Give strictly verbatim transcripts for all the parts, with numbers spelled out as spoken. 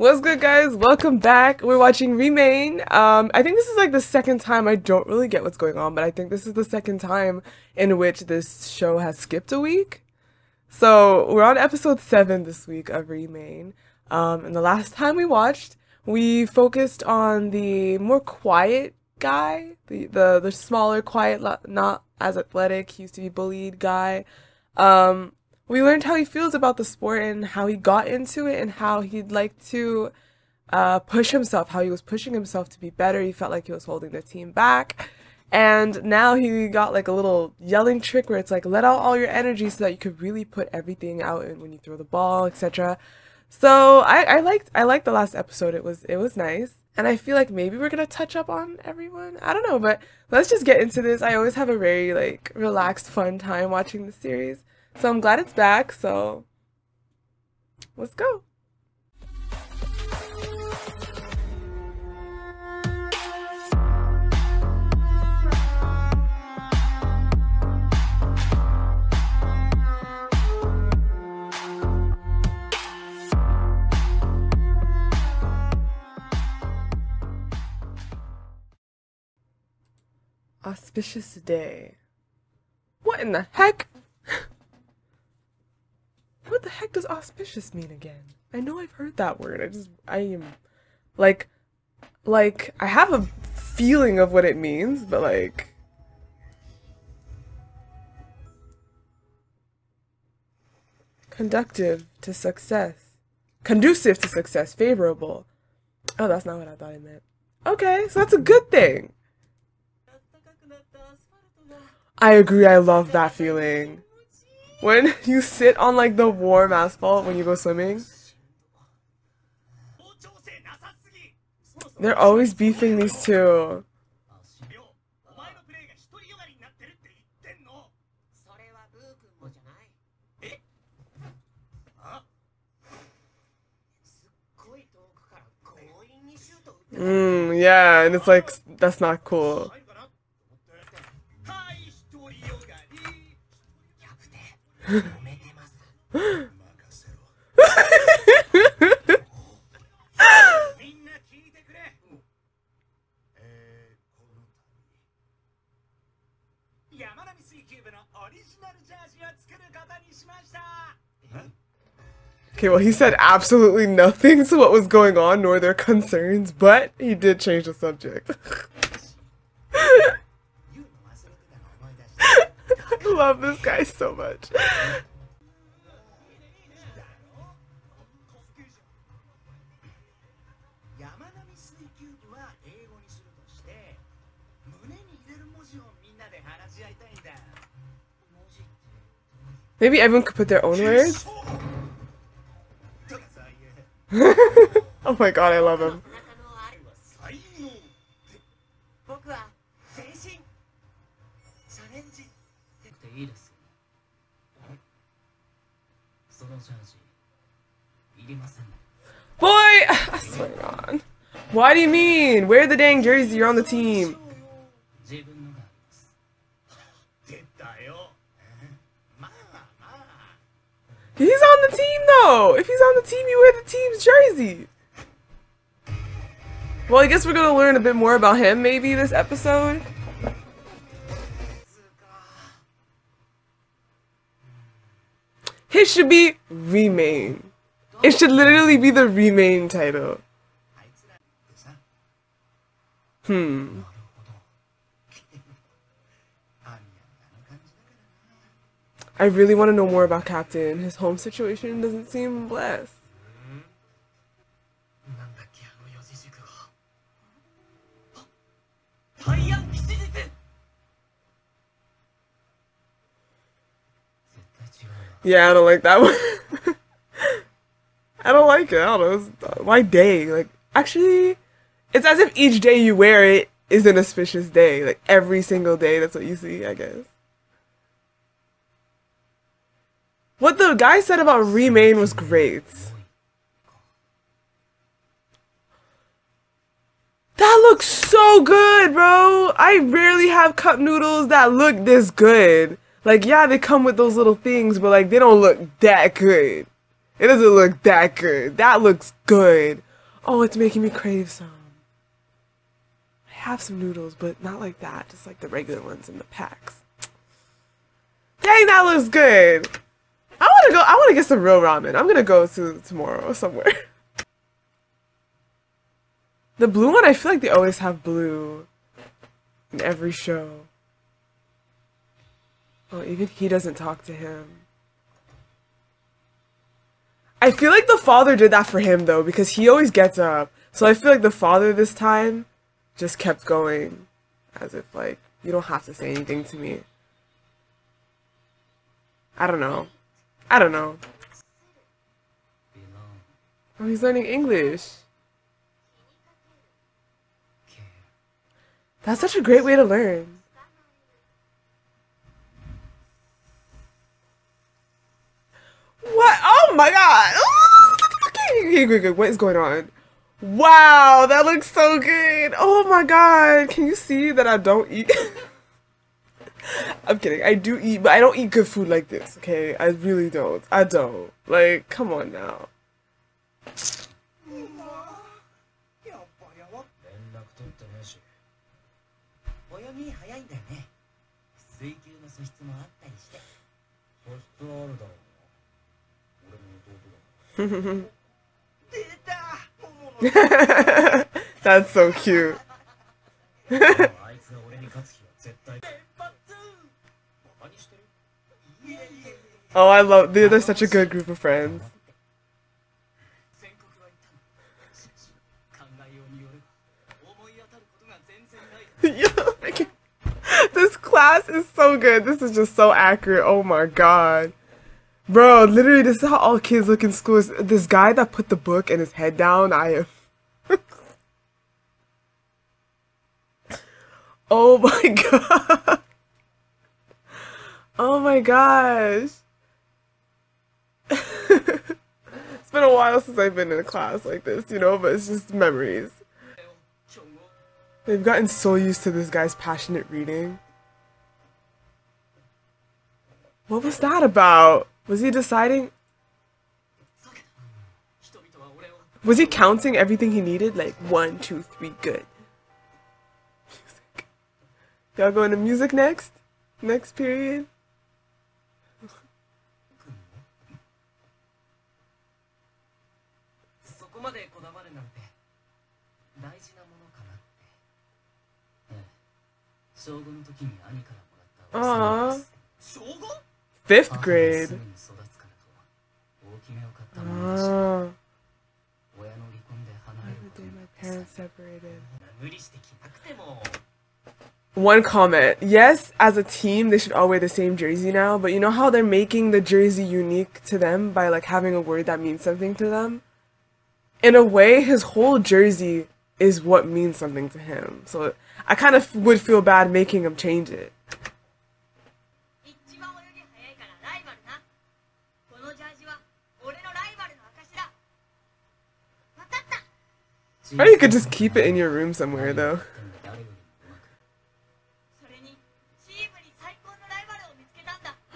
What's good, guys? Welcome back. We're watching Remain. Um, I think this is like the second time. I don't really get what's going on, but I think this is the second time in which this show has skipped a week. So we're on episode seven this week of Remain. Um, and the last time we watched, we focused on the more quiet guy, the the, the smaller, quiet, not as athletic, he used to be bullied guy. Um, We learned how he feels about the sport and how he got into it and how he'd like to uh, push himself, how he was pushing himself to be better. He felt like he was holding the team back. And now he got like a little yelling trick where it's like, let out all your energy so that you could really put everything out and when you throw the ball, et cetera. So I, I liked I liked the last episode. It was it was nice. And I feel like maybe we're going to touch up on everyone. I don't know, but let's just get into this. I always have a very like relaxed, fun time watching this series. So I'm glad it's back, so let's go. Auspicious day. What in the heck? What the heck does auspicious mean again? I know I've heard that word. I just, I am, like, like, I have a feeling of what it means, but like. Conductive to success. Conducive to success. Favorable. Oh, that's not what I thought it meant. Okay, so that's a good thing. I agree, I love that feeling. When you sit on like the warm asphalt when you go swimming. They're always beefing these two. Mm, yeah, and it's like, that's not cool. Okay, well, he said absolutely nothing to what was going on nor their concerns, but he did change the subject. I love this guy so much. Maybe everyone could put their own words. Oh my god, I love him. Boy! I swear to God. Why do you mean? Wear the dang jersey, you're on the team. He's on the team though! If he's on the team, you wear the team's jersey! Well, I guess we're gonna learn a bit more about him maybe this episode. It should be Remain. It should literally be the Remain title. Hmm. I really want to know more about Captain. His home situation doesn't seem blessed. Yeah, I don't like that one. I don't like it. I don't know. Why day? Like, actually, it's as if each day you wear it is an auspicious day. Like, every single day, that's what you see, I guess. What the guy said about Remain was great. That looks so good, bro! I rarely have cup noodles that look this good. Like, yeah, they come with those little things, but like, they don't look that good. It doesn't look that good. That looks good. Oh, it's making me crave some. I have some noodles, but not like that. Just like the regular ones in the packs. Dang, that looks good. I want to go. I want to get some real ramen. I'm going to go to tomorrow or somewhere. The blue one, I feel like they always have blue in every show. Oh, even he doesn't talk to him. I feel like the father did that for him, though, because he always gets up. So I feel like the father this time just kept going as if, like, you don't have to say anything to me. I don't know. I don't know. Oh, he's learning English. That's such a great way to learn. What? Oh my god! What is going on? Wow, that looks so good! Oh my god! Can you see that I don't eat? I'm kidding. I do eat, but I don't eat good food like this, okay? I really don't. I don't. Like, come on now. That's so cute. Oh, I love, dude, they're such a good group of friends. This class is so good. This is just so accurate. Oh my god. Bro, literally, this is how all kids look in school. Is this guy that put the book and his head down, I am. Oh my god. Oh my gosh. It's been a while since I've been in a class like this, you know, but it's just memories. They've gotten so used to this guy's passionate reading. What was that about? Was he deciding? Was he counting everything he needed? Like, one, two, three, good. Music. Y'all going to music next? Next period? Aww. Fifth grade. Oh. The day my parents separated. One comment. Yes, as a team, they should all wear the same jersey now, but you know how they're making the jersey unique to them by, like, having a word that means something to them? In a way, his whole jersey is what means something to him. So I kind of would feel bad making him change it. Or you could just keep it in your room somewhere, though.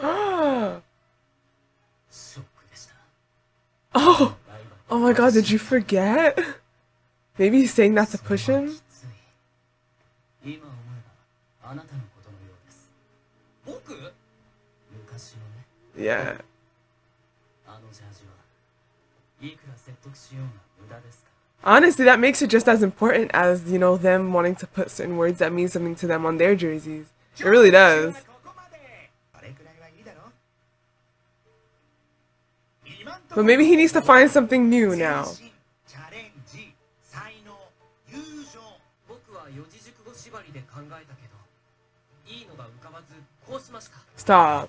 Oh! Oh my god, did you forget? Maybe he's saying that to push him? Yeah. Honestly, that makes it just as important as, you know, them wanting to put certain words that mean something to them on their jerseys. It really does. But maybe he needs to find something new now. Stop.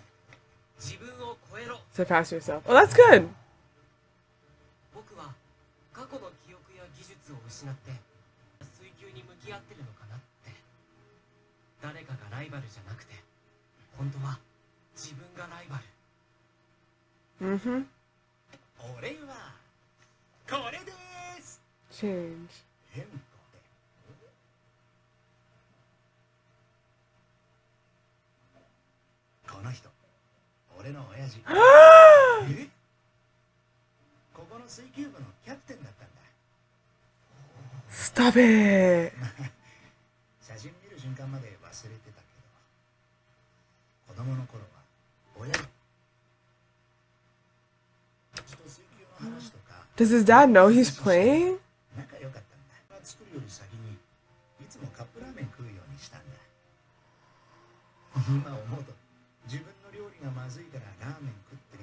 Surpass yourself. Oh, that's good. Mm-hmm. Change. Stop it! Does his dad know he's playing?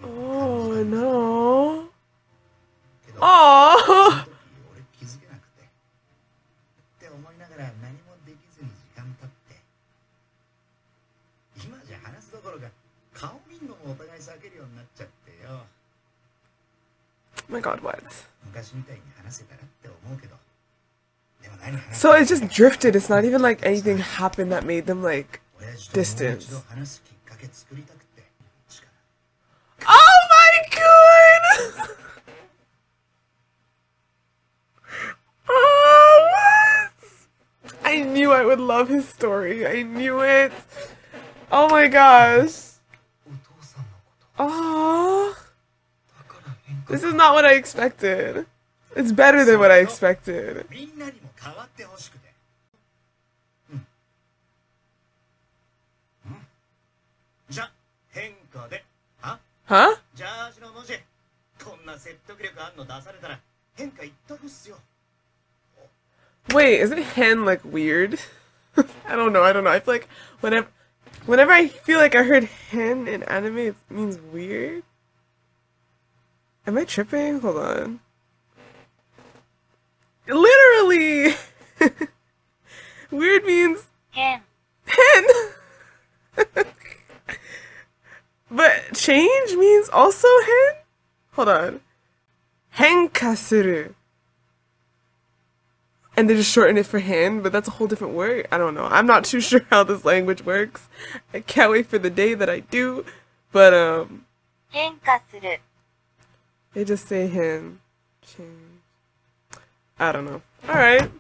Oh no! Oh! Oh my god, what? So it just drifted. It's not even like anything happened that made them like distant. Oh my god! Oh, what? I knew I would love his story. I knew it. Oh my gosh. Oh. This is not what I expected. It's better than what I expected. Huh? Wait, isn't hen like weird? I don't know, I don't know. I feel like whenever whenever I feel like I heard hen in anime, it means weird. Am I tripping? Hold on. Literally! Weird means... hen. Hen! But change means also hen? Hold on. Henka suru. And they just shorten it for hen, but that's a whole different word. I don't know. I'm not too sure how this language works. I can't wait for the day that I do. But, um... henka suru. They just say him. I don't know. Alright.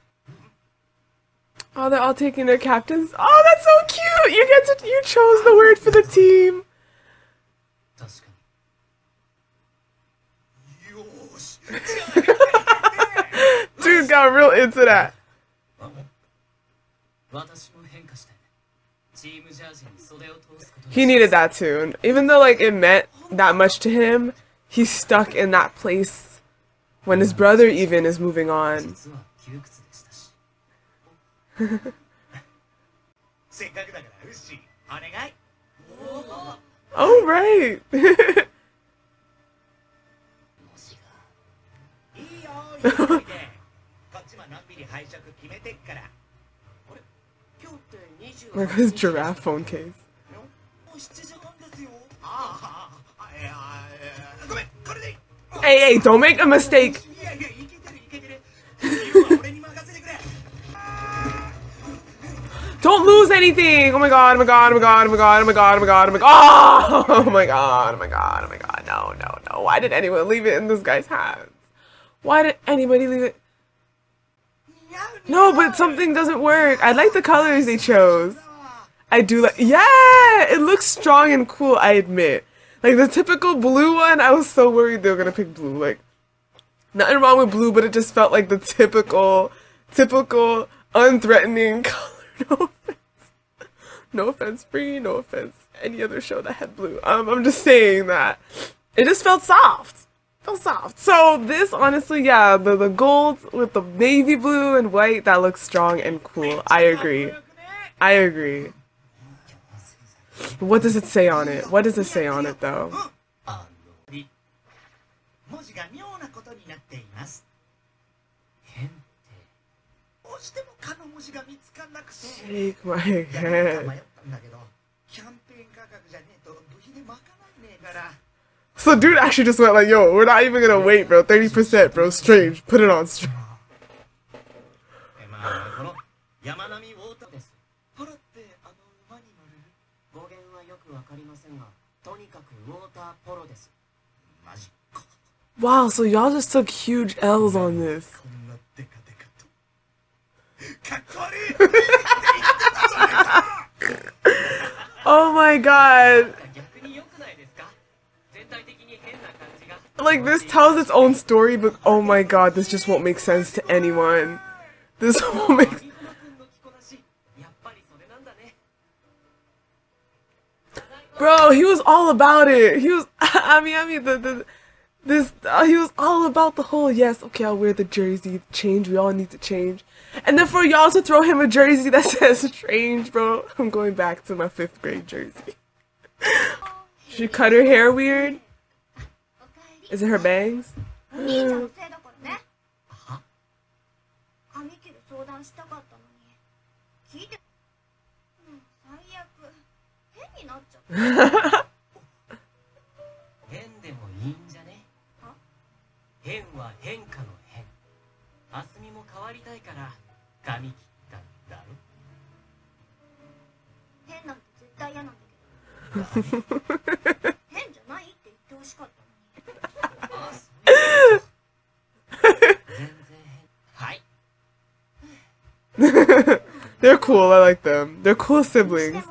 Oh, they're all taking their captains. Oh, that's so cute! You get to, you chose the word for the team. Dude got real into that. He needed that too. Even though like it meant that much to him, he's stuck in that place when his brother even is moving on. Oh, right! Like his giraffe phone case. Hey, hey, don't make a mistake! Don't lose anything! Oh my god, oh my god, oh my god, oh my god, oh my god, oh my god, oh my god, oh my god, oh my god, oh my god, no, no, no. Why did anyone leave it in this guy's hands? Why did anybody leave it? No, but something doesn't work. I like the colors they chose. I do like- yeah! It looks strong and cool, I admit. Like, the typical blue one, I was so worried they were gonna pick blue. Like, nothing wrong with blue, but it just felt like the typical, typical, unthreatening color. No offense. No offense, Free, no offense. Any other show that had blue. Um, I'm just saying that. It just felt soft. It felt soft. So, this, honestly, yeah, the, the gold with the navy blue and white, that looks strong and cool. I agree. I agree. What does it say on it? What does it say on it, though? Shake my head. So dude actually just went like, yo, we're not even gonna wait, bro. thirty percent, bro. Strange. Put it on strange. Wow, so y'all just took huge L's on this. Oh my god. Like, this tells its own story, but oh my god, this just won't make sense to anyone. This will make. Bro, he was all about it. He was. I mean, I mean the the. This uh, he was all about the whole yes. Okay, I'll wear the jersey. Change. We all need to change. And then for y'all to throw him a jersey that says "strange," bro. I'm going back to my fifth grade jersey. She cut her hair weird. Is it her bangs? They're cool. I like them. They're cool siblings.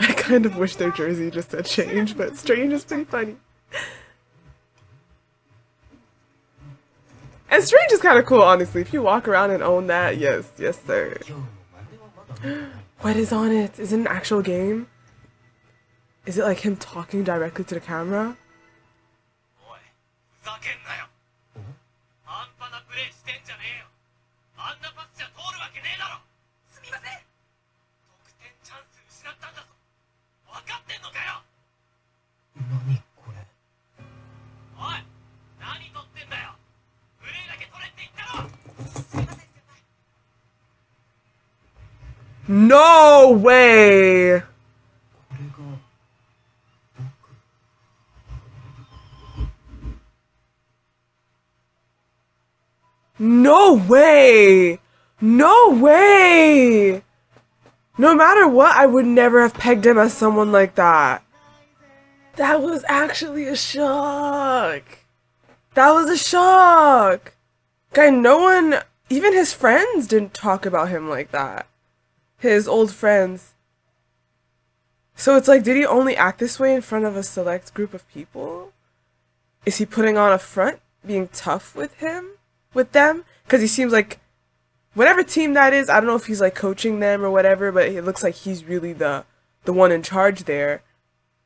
I kind of wish their jersey just said change, but strange is pretty funny. And strange is kind of cool, honestly. If you walk around and own that, yes, yes, sir. What is on it? Is it an actual game? Is it like him talking directly to the camera? No way! No way! No way! No matter what, I would never have pegged him as someone like that. That was actually a shock. That was a shock. Guy, no one, even his friends didn't talk about him like that. His old friends. So it's like, did he only act this way in front of a select group of people? Is he putting on a front, being tough with him, with them? Because he seems like, whatever team that is, I don't know if he's like coaching them or whatever, but it looks like he's really the the one in charge there.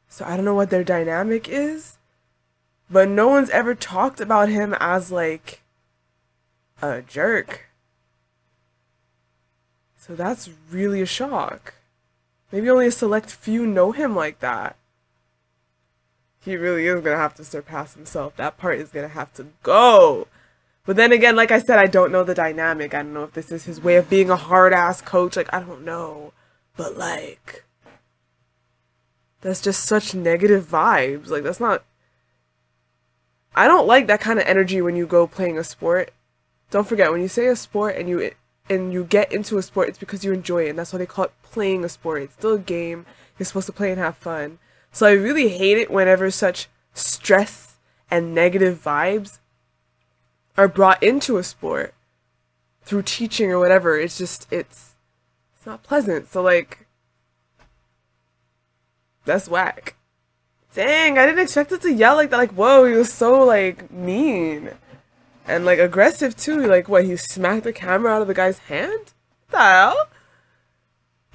So I don't know what their dynamic is, but no one's ever talked about him as like a jerk. So that's really a shock. Maybe only a select few know him like that. He really is gonna have to surpass himself. That part is gonna have to go. But then again, like I said, I don't know the dynamic. I don't know if this is his way of being a hard-ass coach. Like, I don't know. But like, that's just such negative vibes. Like, that's not... I don't like that kind of energy when you go playing a sport. Don't forget, when you say a sport and you... and you get into a sport, it's because you enjoy it, and that's why they call it playing a sport. It's still a game. You're supposed to play and have fun. So I really hate it whenever such stress and negative vibes are brought into a sport through teaching or whatever. It's just, it's, it's not pleasant. So like, that's whack. Dang, I didn't expect it to yell like that. Like, whoa, he was so like mean. And like aggressive too, like what, he smacked the camera out of the guy's hand? What the hell?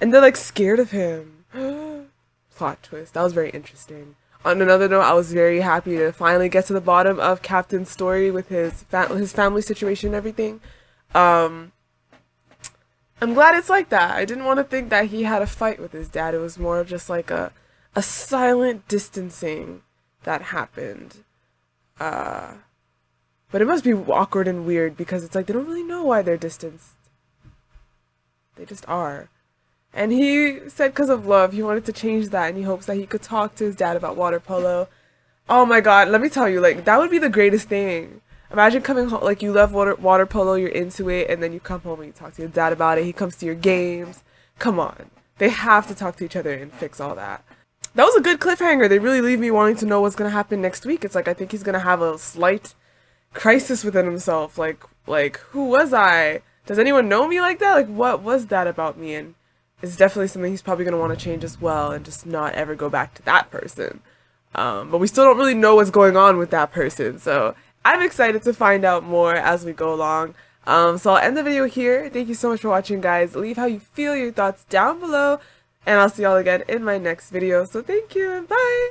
And they're like scared of him. Plot twist. That was very interesting. On another note, I was very happy to finally get to the bottom of Captain's story with his fa his family situation and everything. Um, I'm glad it's like that. I didn't want to think that he had a fight with his dad. It was more of just like a, a silent distancing that happened. Uh... But it must be awkward and weird because it's like they don't really know why they're distanced. They just are. And he said because of love, he wanted to change that, and he hopes that he could talk to his dad about water polo. Oh my god, let me tell you, like, that would be the greatest thing. Imagine coming home, like, you love water, water polo, you're into it, and then you come home and you talk to your dad about it, he comes to your games. Come on. They have to talk to each other and fix all that. That was a good cliffhanger. They really leave me wanting to know what's going to happen next week. It's like, I think he's going to have a slight... crisis within himself, like, like, who was I? Does anyone know me like that? Like, what was that about me? And it's definitely something he's probably going to want to change as well and just not ever go back to that person. Um, but we still don't really know what's going on with that person, so I'm excited to find out more as we go along. Um, so I'll end the video here. Thank you so much for watching, guys. Leave how you feel, your thoughts down below, and I'll see y'all again in my next video. So thank you, and bye!